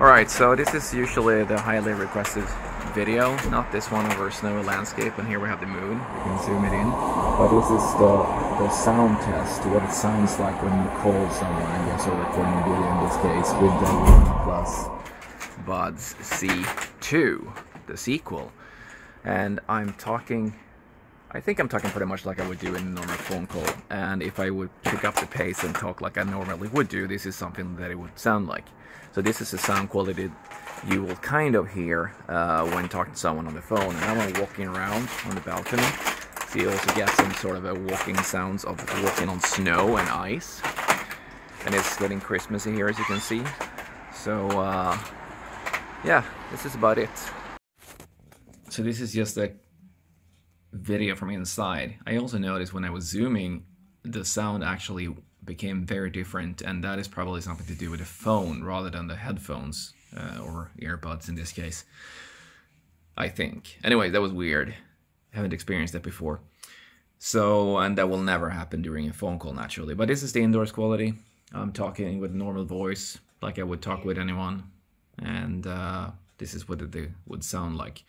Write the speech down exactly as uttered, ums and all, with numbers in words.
Alright, so this is usually the highly requested video, not this one over a snowy landscape, and here we have the moon. You can zoom it in. But this is the, the sound test, what it sounds like when you call someone, I guess, or recording a video in this case, with the OnePlus Buds C two, the sequel. And I'm talking, I think I'm talking pretty much like I would do in a normal phone call, and if I would pick up the pace and talk like I normally would do, this is something that it would sound like. So this is the sound quality you will kind of hear uh, when talking to someone on the phone. And now I'm walking around on the balcony, so you also get some sort of a walking sounds of walking on snow and ice. And it's getting Christmassy here, as you can see. So uh, yeah, this is about it. So this is just a video from inside. I also noticed when I was zooming, the sound actually became very different, and that is probably something to do with the phone rather than the headphones uh, or earbuds in this case, I think. Anyway, that was weird. I haven't experienced that before. So, and that will never happen during a phone call naturally, but this is the indoors quality. I'm talking with normal voice like I would talk with anyone, and uh, this is what it would sound like.